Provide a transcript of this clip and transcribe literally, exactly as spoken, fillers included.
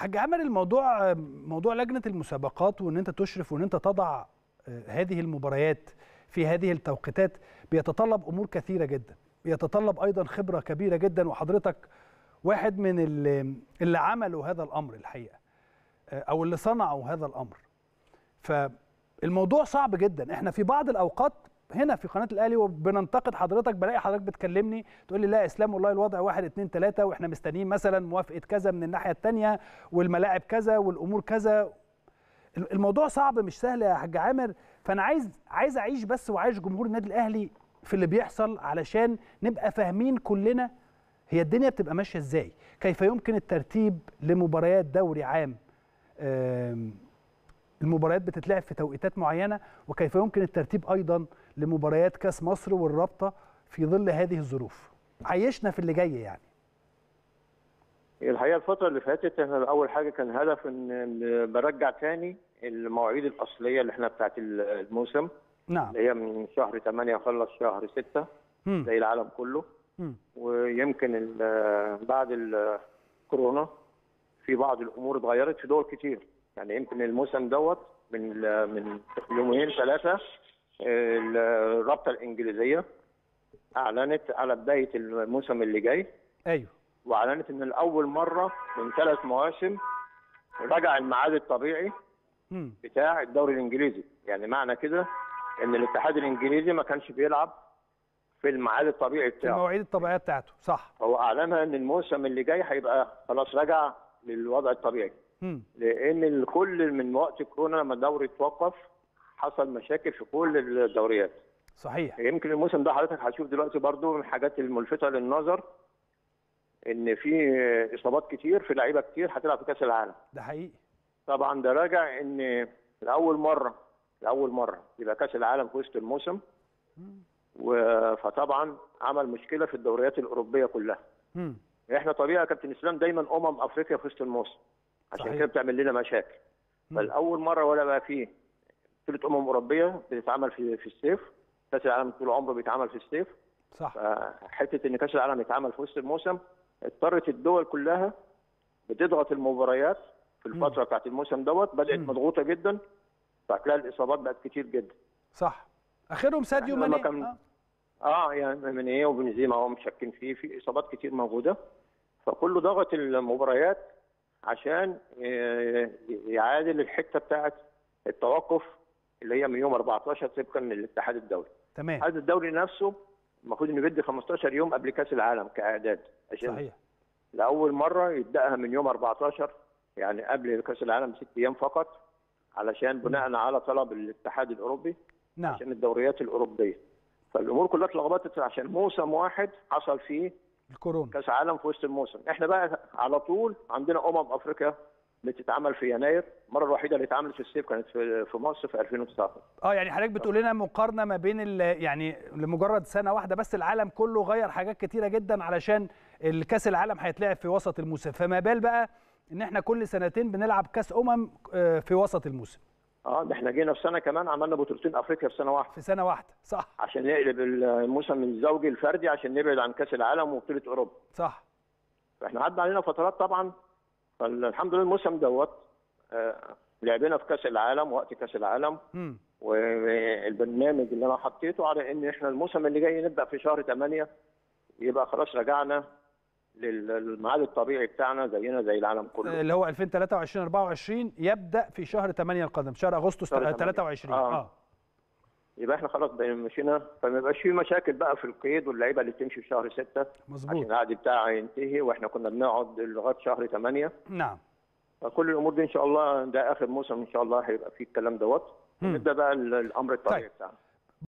حاج عامر، الموضوع موضوع لجنة المسابقات وان انت تشرف وان انت تضع هذه المباريات في هذه التوقيتات بيتطلب امور كثيرة جدا، بيتطلب ايضا خبرة كبيرة جدا، وحضرتك واحد من اللي عملوا هذا الامر الحقيقة او اللي صنعوا هذا الامر. فالموضوع صعب جدا. احنا في بعض الاوقات هنا في قناة الأهلي وبننتقد حضرتك، بلاقي حضرتك بتكلمني تقول لي لا اسلام والله الوضع واحد اتنين تلاتة، واحنا مستنيين مثلا موافقة كذا من الناحية التانية، والملاعب كذا والامور كذا. الموضوع صعب مش سهل يا حاج عامر، فانا عايز عايز اعيش بس وعايش جمهور النادي الأهلي في اللي بيحصل علشان نبقى فاهمين كلنا هي الدنيا بتبقى ماشية ازاي، كيف يمكن الترتيب لمباريات دوري عام. المباريات بتتلعب في توقيتات معينة، وكيف يمكن الترتيب أيضا لمباريات كأس مصر والرابطة في ظل هذه الظروف. عيشنا في اللي جاي يعني. الحقيقة الفترة اللي فاتت احنا أول حاجة كان هدف إن برجع تاني المواعيد الأصلية اللي احنا بتاعت الموسم. نعم. اللي هي من شهر تمانية وخلص شهر ستة زي العالم كله. م. ويمكن بعد الكورونا في بعض الأمور اتغيرت في دول كتير. يعني يمكن الموسم دوت من من يومين ثلاثه الرابطه الانجليزيه اعلنت على بدايه الموسم اللي جاي. ايوه. واعلنت ان لاول مره من ثلاث مواسم رجع الميعاد الطبيعي بتاع الدوري الانجليزي، يعني معنى كده ان الاتحاد الانجليزي ما كانش بيلعب في الميعاد الطبيعي بتاعه، المواعيد الطبيعيه بتاعته. صح. هو اعلنها ان الموسم اللي جاي هيبقى خلاص رجع للوضع الطبيعي. لان الكل من وقت الكورونا لما الدوري اتوقف حصل مشاكل في كل الدوريات. صحيح. يمكن الموسم ده حضرتك هتشوف دلوقتي برضو من الحاجات الملفته للنظر ان في اصابات كتير في لعيبه كتير هتلعب في كاس العالم. ده حقيقي. طبعا ده راجع ان لاول مره لاول مره يبقى كاس العالم في وسط الموسم، فطبعا عمل مشكله في الدوريات الاوروبيه كلها. امم احنا طبيعي يا كابتن اسلام دايما امم افريقيا في وسط الموسم. عشان صحيح. كده بتعمل لنا مشاكل. فالاول مره ولا بقى فيه بطوله امم اوروبيه بتتعمل في في الصيف، كاس العالم طول عمره بيتعمل في الصيف. صح. فحته ان كاس العالم يتعمل في وسط الموسم اضطرت الدول كلها بتضغط المباريات في الفتره بتاعت الموسم دوت، بدات مم. مضغوطه جدا، فهتلاقي الاصابات بقت كتير جدا. صح. اخرهم ساديو ماني. كان... اه, آه يعني ماني وبنزيما هم شاكين فيه، في اصابات كتير موجوده، فكله ضغط المباريات عشان يعادل الحته بتاعت التوقف اللي هي من يوم أربعتاشر طبقا للاتحاد الدولي. تمام. الاتحاد الدولي نفسه المفروض انه بيدي خمستاشر يوم قبل كاس العالم كاعداد. صحيح. لاول مره يبداها من يوم أربعتاشر، يعني قبل كاس العالم بست ايام فقط، علشان بناء على طلب الاتحاد الاوروبي. نعم. عشان الدوريات الاوروبيه. فالامور كلها اتلخبطت عشان موسم واحد حصل فيه الكورونا كاس عالم في وسط الموسم. احنا بقى على طول عندنا امم افريقيا بتتعمل في يناير، المره الوحيده اللي اتعملت في الصيف كانت في في مصر في ألفين وتسعتاشر. اه يعني حضرتك بتقول لنا مقارنه ما بين يعني لمجرد سنه واحده بس العالم كله غير حاجات كتيره جدا علشان الكاس العالم هيتلعب في وسط الموسم، فما بال بقى ان احنا كل سنتين بنلعب كاس امم في وسط الموسم. اه ده احنا جينا في سنه كمان عملنا بطولتين افريقيا في سنه واحده. في سنه واحده. صح. عشان نقلب الموسم الزوجي الفردي عشان نبعد عن كاس العالم وبطوله اوروبا. صح. فاحنا عدى علينا فترات طبعا، فالحمد لله الموسم دوت آه لعبنا في كاس العالم وقت كاس العالم. امم والبرنامج اللي انا حطيته على ان احنا الموسم اللي جاي نبدا في شهر تمانية يبقى خلاص رجعنا للميعاد الطبيعي بتاعنا زينا زي العالم كله، اللي هو ألفين وتلاتة وعشرين أربعة وعشرين يبدا في شهر تمانية القادم، شهر اغسطس تلاتة وعشرين. اه, آه. يبقى احنا خلاص مشينا، فما يبقاش في مشاكل بقى في القيد واللعيبه اللي بتمشي في شهر ستة. مظبوط. عشان العقد بتاعها ينتهي واحنا كنا بنقعد لغايه شهر تمانية. نعم. فكل الامور دي ان شاء الله ده اخر موسم ان شاء الله هيبقى فيه الكلام دوت، نبدا بقى الامر الطبيعي طيب. بتاعنا.